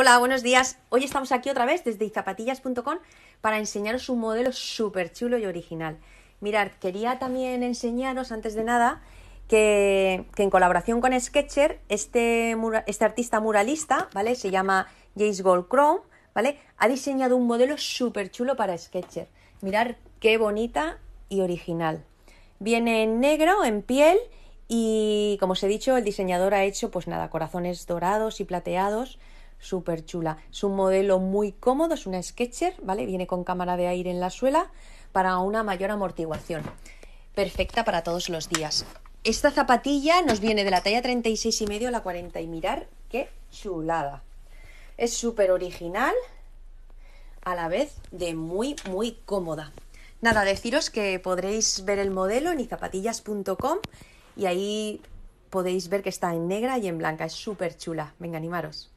Hola, buenos días. Hoy estamos aquí otra vez desde izapatillas.com para enseñaros un modelo súper chulo y original. Mirad, quería también enseñaros antes de nada que en colaboración con Skechers, este artista muralista, ¿vale? Se llama Jace Goldcrown, ¿vale? Ha diseñado un modelo súper chulo para Skechers. Mirad qué bonita y original. Viene en negro, en piel, y como os he dicho, el diseñador ha hecho, pues nada, corazones dorados y plateados. Súper chula, es un modelo muy cómodo, es una Skechers, ¿vale? Viene con cámara de aire en la suela para una mayor amortiguación. Perfecta para todos los días. Esta zapatilla nos viene de la talla 36,5 a la 40 y mirad qué chulada. Es súper original, a la vez de muy cómoda. Nada, deciros que podréis ver el modelo en izapatillas.com y ahí podéis ver que está en negra y en blanca, es súper chula. Venga, animaros.